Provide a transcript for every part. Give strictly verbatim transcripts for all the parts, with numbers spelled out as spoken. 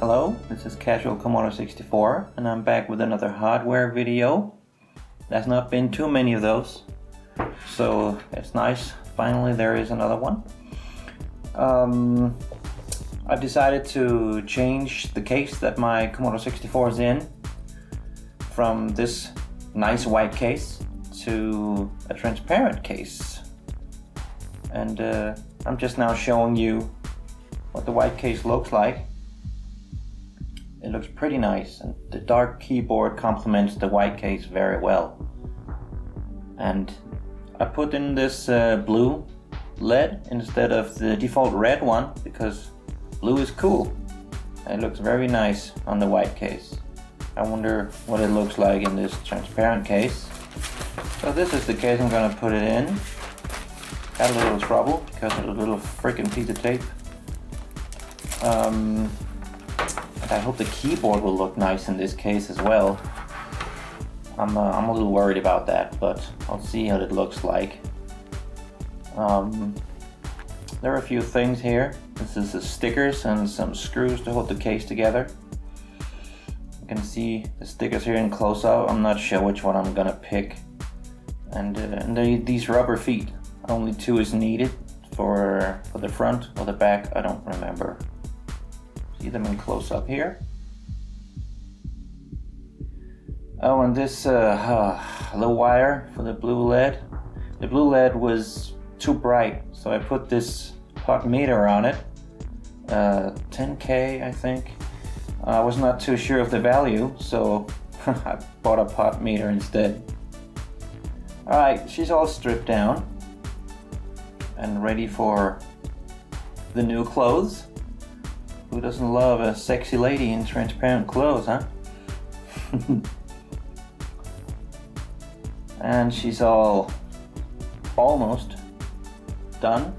Hello, this is Casual Commodore sixty-four and I'm back with another hardware video. There's not been too many of those, so it's nice, finally there is another one. Um, I've decided to change the case that my Commodore sixty-four is in from this nice white case to a transparent case. And uh, I'm just now showing you what the white case looks like. It looks pretty nice, and the dark keyboard complements the white case very well. And I put in this uh, blue L E D instead of the default red one because blue is cool. It looks very nice on the white case. I wonder what it looks like in this transparent case. So this is the case I'm gonna put it in. Had a little trouble because of the little freaking piece of tape. Um, I hope the keyboard will look nice in this case as well. I'm, uh, I'm a little worried about that, but I'll see how it looks like. Um, there are a few things here. This is the stickers and some screws to hold the case together. You can see the stickers here in close-up. I'm not sure which one I'm gonna pick. And, uh, and they, these rubber feet. Only two is needed for, for the front or the back, I don't remember. See them in close up here. Oh, and this uh, low wire for the blue L E D. The blue L E D was too bright, so I put this pot meter on it. Uh, ten K, I think. I was not too sure of the value, so I bought a pot meter instead. Alright, she's all stripped down and ready for the new clothes. Who doesn't love a sexy lady in transparent clothes, huh? And she's all almost done.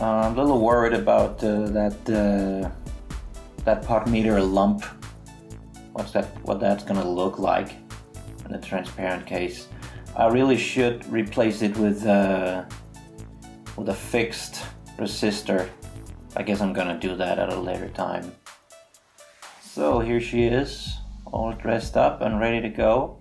Uh, I'm a little worried about uh, that uh, that pot meter lump. What's that? What that's gonna look like in the transparent case? I really should replace it with uh, with a fixed resistor. I guess I'm gonna do that at a later time. So here she is, all dressed up and ready to go.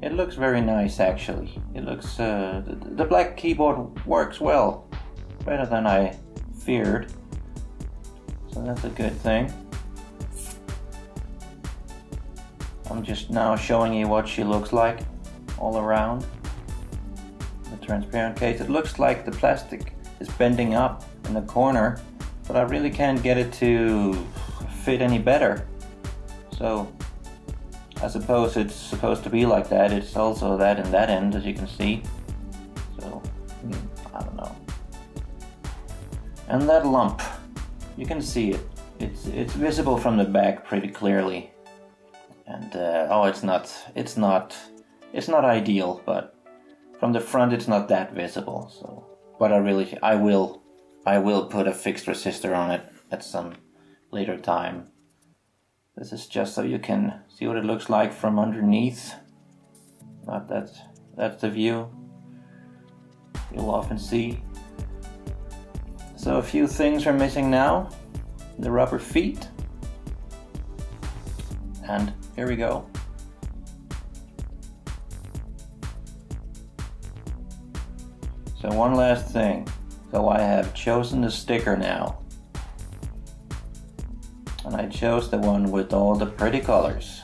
It looks very nice actually. It looks, uh, the, the black keyboard works well, better than I feared. So that's a good thing. I'm just now showing you what she looks like all around. The transparent case, it looks like the plastic is bending up in the corner, but I really can't get it to fit any better. So I suppose it's supposed to be like that. It's also that in that end, as you can see. So I don't know. And that lump, you can see it. It's it's visible from the back pretty clearly. And uh, oh, it's not it's not it's not ideal, but from the front it's not that visible. So. But I really, I will, I will put a fixed resistor on it at some later time. This is just so you can see what it looks like from underneath. Not that, that's the view you'll often see. So a few things are missing now. The rubber feet. And here we go. So one last thing. So I have chosen the sticker now. And I chose the one with all the pretty colors.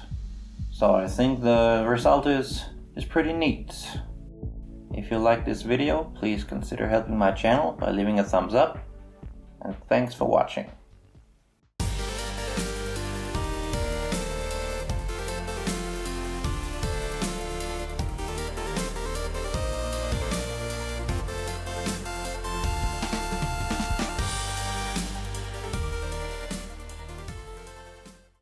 So I think the result is, is pretty neat. If you like this video, please consider helping my channel by leaving a thumbs up. And thanks for watching.